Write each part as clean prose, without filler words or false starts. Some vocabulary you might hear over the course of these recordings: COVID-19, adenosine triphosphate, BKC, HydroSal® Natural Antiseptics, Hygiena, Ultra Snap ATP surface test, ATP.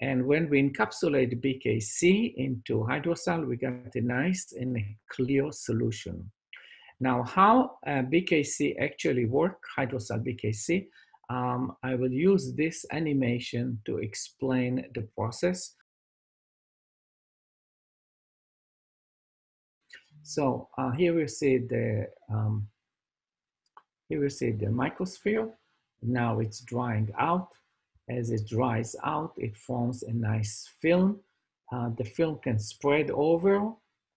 And when we encapsulate BKC into HydroSal, we get a nice and clear solution. Now, how BKC actually works, HydroSal BKC, I will use this animation to explain the process. So here we see the microsphere. Now it's drying out. As it dries out, it forms a nice film. The film can spread over.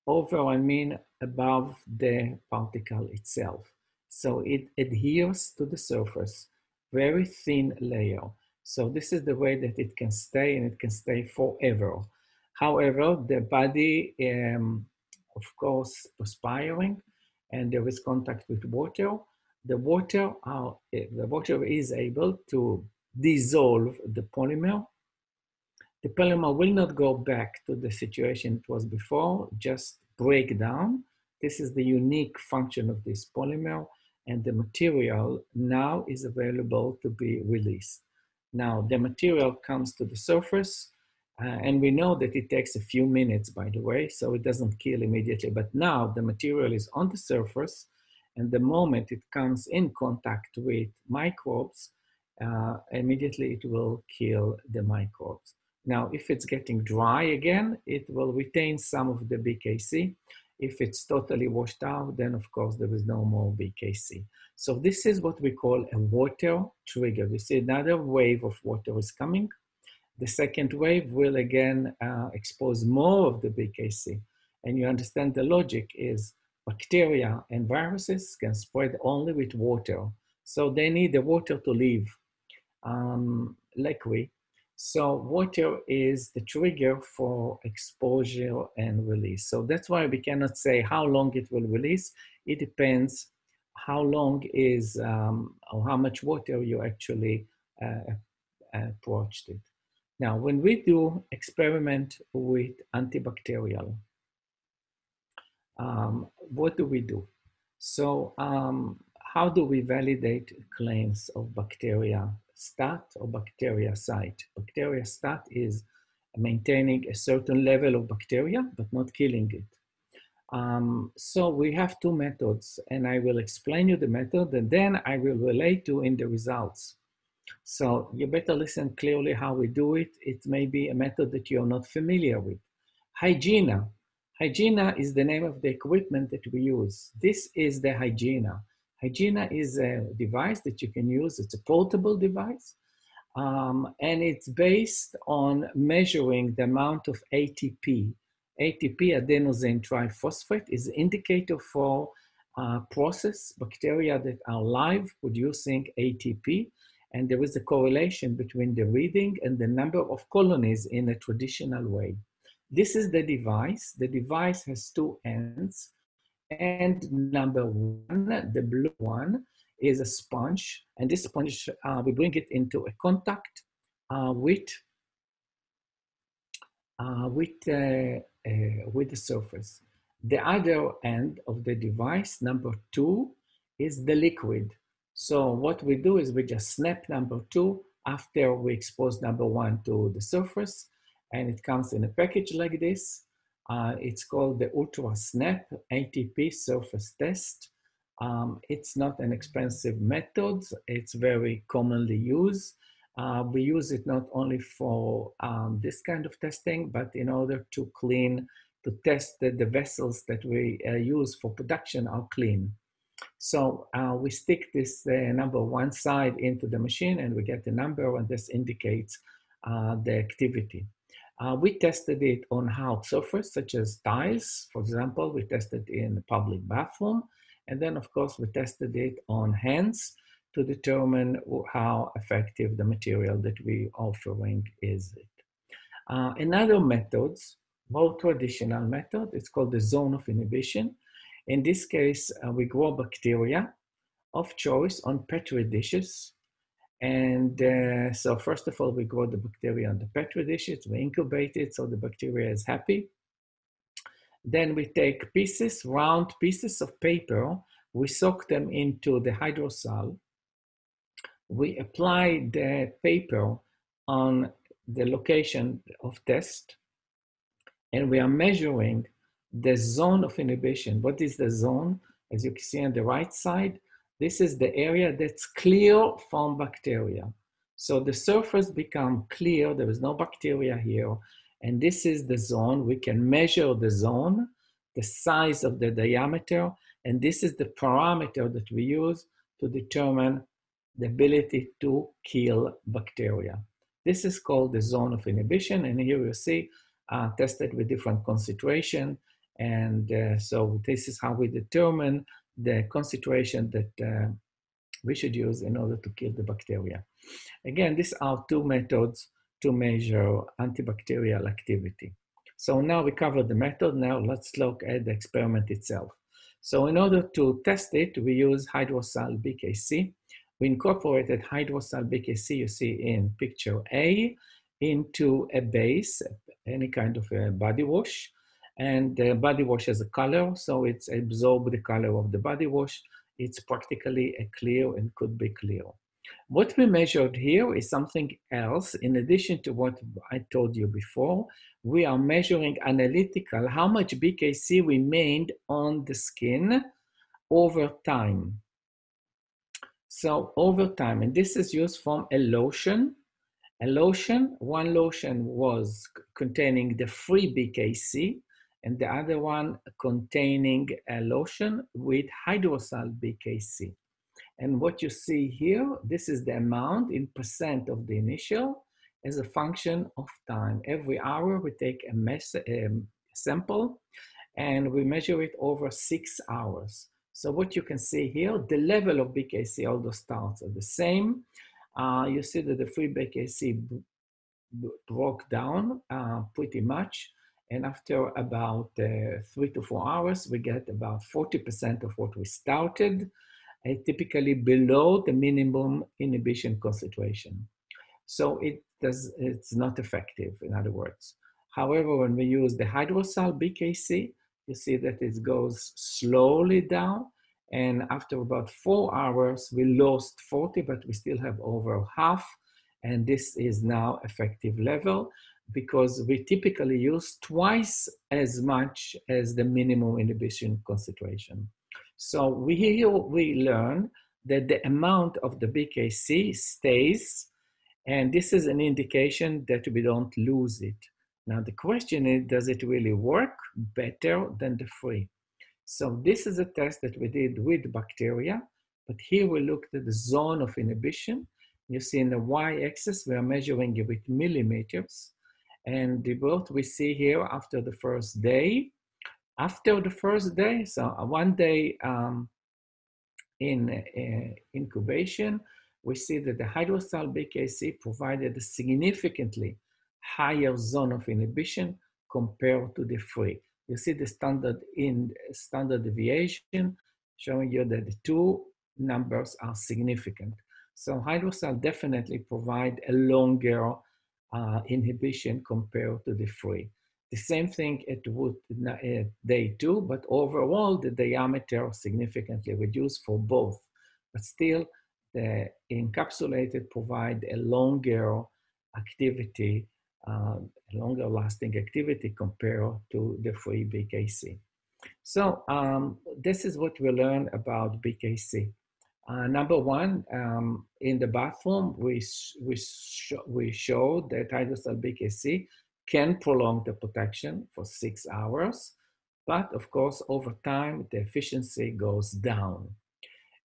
Over, I mean above the particle itself. So it adheres to the surface, very thin layer. So this is the way that it can stay, and it can stay forever. However, the body, of course, perspiring, and there is contact with water. The water is able to dissolve the polymer. The polymer will not go back to the situation it was before, just break down. This is the unique function of this polymer, and the material now is available to be released. Now the material comes to the surface, and we know that it takes a few minutes, by the way, so it doesn't kill immediately, but now the material is on the surface, and the moment it comes in contact with microbes, immediately it will kill the microbes. Now, if it's getting dry again, it will retain some of the BKC. If it's totally washed out, then of course there is no more BKC. So this is what we call a water trigger. We see another wave of water is coming. The second wave will again expose more of the BKC. And you understand the logic is bacteria and viruses can spread only with water. So they need the water to live, like we. So water is the trigger for exposure and release. So that's why we cannot say how long it will release. It depends how long is, or how much water you actually approached it. Now, when we do experiment with antibacterial, what do we do? So how do we validate claims of bacteria stat or bacteria site? Bacteria stat is maintaining a certain level of bacteria, but not killing it. So we have two methods, and I will explain you the method, and then I will relate to in the results. So you better listen clearly how we do it. It may be a method that you're not familiar with. Hygiena. Hygiena is the name of the equipment that we use. This is the Hygiena. Hygiena is a device that you can use. It's a portable device, and it's based on measuring the amount of ATP. ATP, adenosine triphosphate, is an indicator for process bacteria that are live producing ATP. And there is a correlation between the reading and the number of colonies in a traditional way. This is the device. The device has two ends. And number one, the blue one, is a sponge. And this sponge, we bring it into a contact with the surface. The other end of the device, number two, is the liquid. So what we do is we just snap number two after we expose number one to the surface, and it comes in a package like this. It's called the Ultra Snap ATP surface test. It's not an expensive method. It's very commonly used. We use it not only for this kind of testing, but in order to clean, to test that the vessels that we use for production are clean. So we stick this number one side into the machine, and we get the number, and this indicates the activity. We tested it on hard surface, such as tiles, for example. We tested in the public bathroom, and then of course we tested it on hands to determine how effective the material that we are offering is. Another method, more traditional method, it's called the zone of inhibition. In this case, we grow bacteria of choice on petri dishes. And so first of all, we grow the bacteria on the petri dishes, we incubate it so the bacteria is happy. Then we take pieces, round pieces of paper, we soak them into the HydroSal. We apply the paper on the location of test, and we are measuring the zone of inhibition. What is the zone? As you can see on the right side, this is the area that's clear from bacteria. So the surface becomes clear, there is no bacteria here, and this is the zone. We can measure the zone, the size of the diameter, and this is the parameter that we use to determine the ability to kill bacteria. This is called the zone of inhibition, and here you see tested with different concentration, and so this is how we determine the concentration that we should use in order to kill the bacteria. Again, these are two methods to measure antibacterial activity. So now we covered the method, now let's look at the experiment itself. So in order to test it, we use HydroSal® BKC. We incorporated HydroSal® BKC, you see in picture A, into a base, any kind of a body wash, and the body wash has a color, so it's absorbed the color of the body wash. It's practically a clear and could be clear. What we measured here is something else. In addition to what I told you before, we are measuring analytical how much BKC remained on the skin over time. So over time, and this is used from a lotion. A lotion, one lotion was containing the free BKC, and the other one containing a lotion with HydroSal® BKC. And what you see here, this is the amount in percent of the initial as a function of time. Every hour we take a sample and we measure it over 6 hours. So what you can see here, the level of BKC, all the starts are the same. You see that the free BKC broke down pretty much. And after about 3 to 4 hours, we get about 40% of what we started, typically below the minimum inhibition concentration. So it's not effective, in other words. However, when we use the HydroSal® BKC, you see that it goes slowly down, and after about 4 hours, we lost 40, but we still have over half, and this is now effective level, because we typically use twice as much as the minimum inhibition concentration. So here we learn that the amount of the BKC stays, and this is an indication that we don't lose it. Now the question is, does it really work better than the free? So this is a test that we did with bacteria, but here we looked at the zone of inhibition. You see in the y-axis, we are measuring it with millimeters. And what we see here after the first day, so 1 day in incubation, we see that the HydroSal® BKC provided a significantly higher zone of inhibition compared to the free. You see the standard deviation showing you that the two numbers are significant. So HydroSal® definitely provide a longer inhibition compared to the free. The same thing at day 2, but overall the diameter significantly reduced for both. But still, the encapsulated provide a longer activity, longer lasting activity compared to the free BKC. So this is what we learn about BKC. Number 1, in the bathroom, we showed that HydroSal® BKC can prolong the protection for 6 hours, but of course, over time, the efficiency goes down.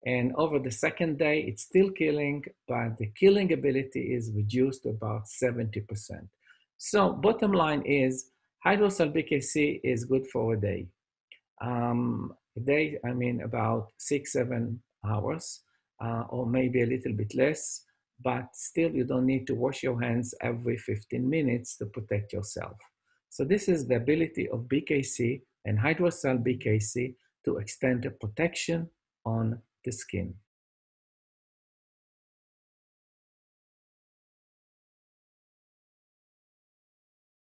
And over the second day, it's still killing, but the killing ability is reduced to about 70%. So bottom line is, HydroSal® BKC is good for a day. I mean about 6, 7 hours, or maybe a little bit less, but still you don't need to wash your hands every 15 minutes to protect yourself. So this is the ability of BKC and HydroSal® BKC to extend the protection on the skin.